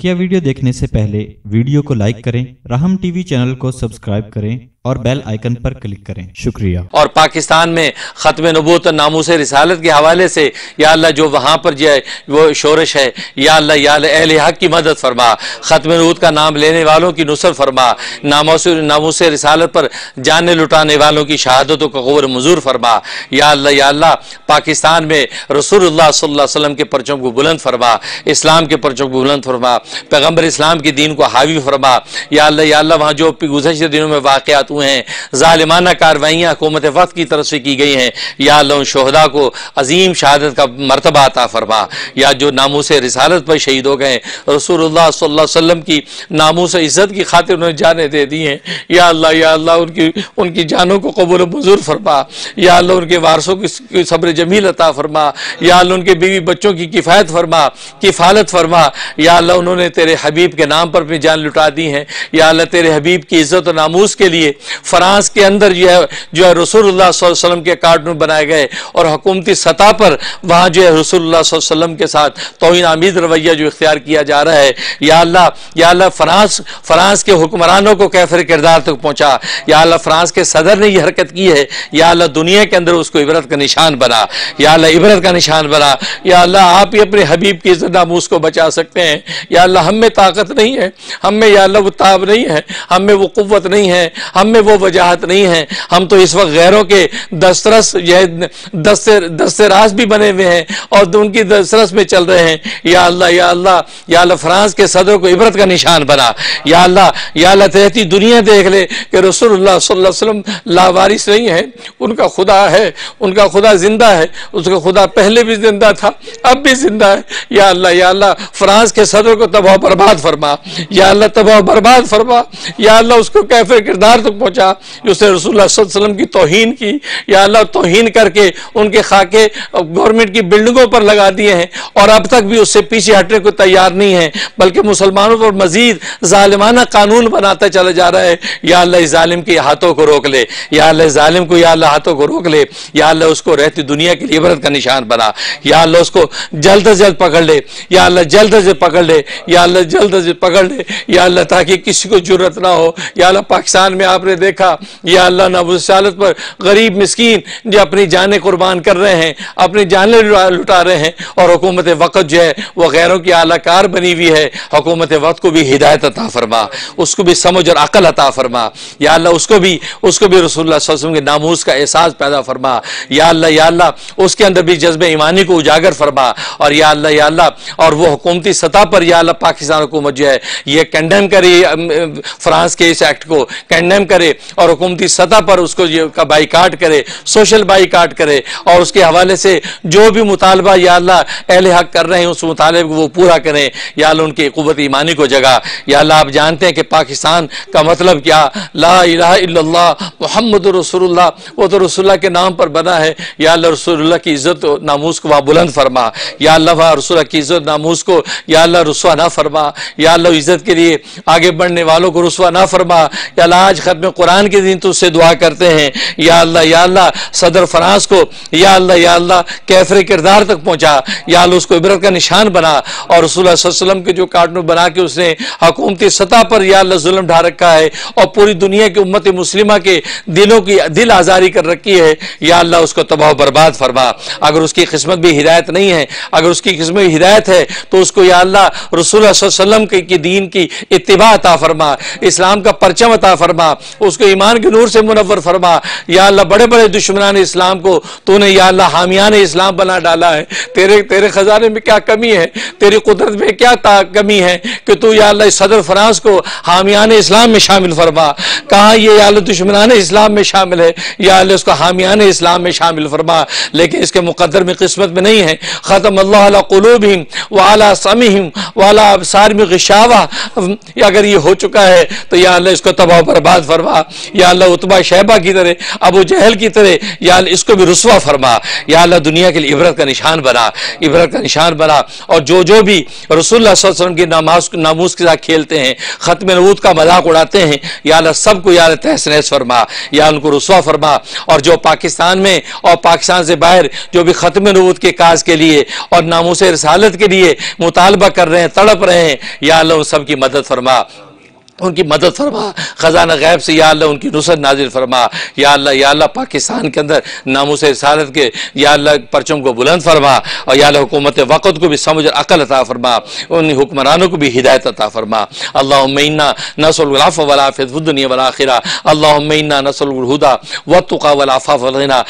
बकिया video देखने से पहले वीडियो को लाइक करें, राहम टीवी चैनल को सब्सक्राइब करें और बेल आइकन पर क्लिक करें। शुक्रिया। और पाकिस्तान में खत्म नबूवत नामूस रिसालत के हवाले से या अल्लाह जो वहाँ पर जो है वो शोरश है, या अल्लाह अहले हक की मदद फरमा, खत्म नबूवत का नाम लेने वालों की नुसरत फरमा, नामूस रिसालत पर जाने लुटाने वालों की शहादतों का क़ुबूल मंजूर फरमा। या अल्लाह पाकिस्तान में रसूलुल्लाह सल्लल्लाहु अलैहि वसल्लम के परचम को बुलंद फरमा, इस्लाम के परचम को बुलंद फरमा, पैगम्बर इस्लाम के दीन को हावी फरमा। या अल्लाह वहाँ जो गुज़श्ते दिनों में वाक़ियात हुए हैं, ज़ालिमाना कार्रवाइयाँ हुकूमत वक्त की तरफ से की गई हैं, या अल्लाह शोहदा को अजीम शहादत का मरतबा अता फरमा। या जो नामूस रिसालत पर शहीद हो गए, रसूलुल्लाह सल्लल्लाहु अलैहि वसल्लम की नामूस इज़्ज़त की खातिर उन्हें जाने दे दी हैं, या अल्लाह उनकी जानों को कबूल मंजूर फरमा। या अल्लाह उनके वारसों की सब्र जमील अता फरमा। या अल्लाह उनके बीवी बच्चों की किफ़ायत फरमा, किफ़ालत फरमा। या अल्लाह उन्होंने तेरे हबीब के नाम पर अपनी जान लुटा दी हैं, या अल्लाह तेरे हबीब की इज़्ज़त और नामूस के लिए फ्रांस के अंदर जो है रसूलुल्लाह सल्लल्लाहु अलैहि वसल्लम के कार्टून बनाए गए और हुकूमती सतह पर वहाँ जो है रसूलुल्लाह सल्लल्लाहु अलैहि वसल्लम के साथ तौहीन आमीज़ रवैया जो इख्तियार किया जा रहा है। या अल्लाह फ्रांस के हुक्मरानों को कैफिर किरदार तक पहुँचा। या अल्लाह फ्रांस के सदर ने यह हरकत की है, या अल्लाह दुनिया के अंदर उसको इबरत का निशान बना। या अल्लाह इबरत का निशान बना। या अल्लाह आप ही अपने हबीब की इज़्ज़त नामूस को बचा सकते हैं। या अल्लाह हम में ताकत नहीं है, हम में या अल्लाह वो ताब नहीं है, हम में वो कुव्वत नहीं है, हम में वो वजाहत नहीं है। हम तो इस वक्त गैरों के दस्तरस दस्तरास भी बने हुए हैं और उनकी दस्तरस में चल रहे हैं। या अल्लाह फ्रांस के सदर को इबरत का निशान बना। या अल्लाह तहती दुनिया देख ले कि रसूलुल्लाह सल्लल्लाहु अलैहि वसल्लम लावारिस नहीं है, उनका खुदा है, उनका खुदा जिंदा है, उसका खुदा पहले भी जिंदा था, अब भी जिंदा है। या अल्लाह फ्रांस के सदर को तबाह बर्बाद फरमा। या अल्लाह तबाह बर्बाद फरमा। या अल्लाह उसको कैफिर किरदार तक पहुँचा जिसने रसूलुल्लाह सल्लल्लाहु अलैहि वसल्लम की तौहीन की। या अल्लाह तौहीन करके उनके खाके गवर्नमेंट की बिल्डिंगों पर लगा दिए हैं और अब तक भी उससे पीछे हटने को तैयार नहीं है, बल्कि मुसलमानों पर मजीद जालिमाना कानून बनाता चला जा रहा है। या अल्लाह इस जालिम के हाथों को रोक ले। या अल्लाह हाथों को रोक ले। या अल्लाह उसको रहती दुनिया के लिए इबरत का निशान बना। या अल्लाह उसको जल्द अज जल्द पकड़ ले। या अल्लाह जल्द अज जल्द पकड़ ले। या अल्लाह जल्द अज जल्द पकड़ ले। या अल्लाह ताकि किसी को जरूरत ना हो। या अल्लाह पाकिस्तान में आपने देखा, या अल्लाह नामूस रिसालत पर गरीब मिस्कीन जो अपनी जानें कुर्बान कर रहे हैं, अपनी जानें लुटा रहे हैं और हुकूमत वक्त जो है वो गैरों की आलाकार बनी हुई है। हुकूमत वक्त को भी हिदायत अता फरमा, उसको भी समझ और अकल अता फरमा। या अल्लाह उसको भी रसूलुल्लाह सल्लल्लाहु अलैहि वसल्लम के नामूस का एहसास पैदा फरमा। या अल्लाह उसके अंदर भी जज्बे ईमानी को उजागर फरमा। और या अल्लाह और वो हुकूमती सतह पर या अल्लाह पाकिस्तान हुकूमत जो है ये कंडेम करे, फ्रांस के इस एक्ट को कंडेम करे और हुकूमती सतह पर उसको का बाइकाट करे, सोशल बाइकाट करे और उसके हवाले से जो भी मुतालबा या अल्लाह अहले हक कर रहे हैं उस मुतालबे को वो पूरा करें। या अल्लाह उनकी क़ुव्वत ईमानी को जगा। या अल्लाह आप जानते हैं कि पाकिस्तान का मतलब क्या, ला इलाहा इल्लल्लाह मुहम्मदुर रसूलुल्लाह, वो तो रसूलुल्लाह के नाम पर बना है। या अल्लाह रसूलुल्लाह की इज़्ज़त नामूस को वहाँ बुलंद फरमा। या अल्लाह रसूलुल्लाह की इज़्ज़त नामूस को या अल्लाह रुसवा ना फरमा। या अल्लाह इज़्ज़त के लिए आगे बढ़ने वालों को रुसवा ना फरमा। या अल्लाह आज ख़त्म कुरान के दिन तो उससे दुआ करते हैं। या अल्लाह सदर फ्रांस को या अल्लाह कैफिर किरदार तक पहुँचा। या अल्लाह उसको इबरत का निशान बना। और रसूलुल्लाह सल्लल्लाहु अलैहि वसल्लम के जो कार्टून बना के उसने हुकूमती सतह पर या अल्लाह जुल्म ढा रखा है और पूरी दुनिया की उम्मत मुस्लिमा के दिलों की दिल आज़ारी कर रखी है। या अल्लाह उसको तबाह बर्बाद फरमा। अगर उसकी किस्मत भी हिदायत नहीं है, अगर उसकी किस्मत भी हिदायत है तो उसको या अल्लाह रसूलुल्लाह सल्लल्लाहु अलैहि वसल्लम के दीन की इत्तिबा अता फरमा, इस्लाम का परचम अता फरमा, उसको ईमान के नूर से मुनव्वर फरमा। या अल्लाह बड़े बड़े दुश्मनान इस्लाम को तूने या अल्लाह हामियान इस्लाम बना डाला है। तेरे खजाने में क्या कमी है, तेरी कुदरत में क्या कमी है कि तू या अल्लाह सदर फ्रांस को हामियान इस्लाम में शामिल फरमा। कहाँ ये या अल्लाह दुश्मनान इस्लाम में शामिल है, या अल्लाह उसको हामियान इस्लाम में शामिल फरमा। लेकिन इसके मुकद्दर में किस्मत में नहीं है। ख़तम अल्लाह अला कुलूबिहिम व अला समीहिम व अला अबसारिहिम ग़िशावा, अगर ये हो चुका है तो या अल्लाह इसको तबाह बर्बाद फरमा। फरमा, या अल्लाह उतबा शहबा की तरह, अबू जहल की तरह या इसको भी रुस्वा फरमा। या अल्लाह दुनिया के लिए इबरत का निशान बना, इबरत का निशान बना। और जो जो भी रसूलुल्लाह सल्लल्लाहु अलैहि वसल्लम की नामूस के साथ खेलते हैं, खत्म नबूवत का मजाक उड़ाते हैं, या अल्लाह सबको या अल्लाह तहस-नहस फरमा, या उनको रुस्वा फरमा। और जो पाकिस्तान में और पाकिस्तान से बाहर जो भी खत्म नबूवत के काज के लिए और नामूस रिसालत के लिए मुतालबा कर रहे हैं, तड़प रहे हैं, या अल्लाह उन सबकी मदद फरमा, उनकी मदद फरमा। खजाना गैब से या अल्लाह उनकी नुसरत नाजिल फरमा। या अल्लाह पाकिस्तान के अंदर नामूस रिसालत के या अल्लाह परचम को बुलंद फरमा। और या अल्लाह हुकूमत वक्त को भी समझ और अकल अता फरमा, उन हुक्मरानों को भी हिदायत अता फरमा। अल्लाहुम्मा इन्ना नसअलुल अफ़्व वल आफ़ियत फ़िद दुनिया वल आख़िरह। अल्लाहुम्मा इन्ना नसअलुल हुदा वत्तक़ा वल आफ़ा वल ग़िना।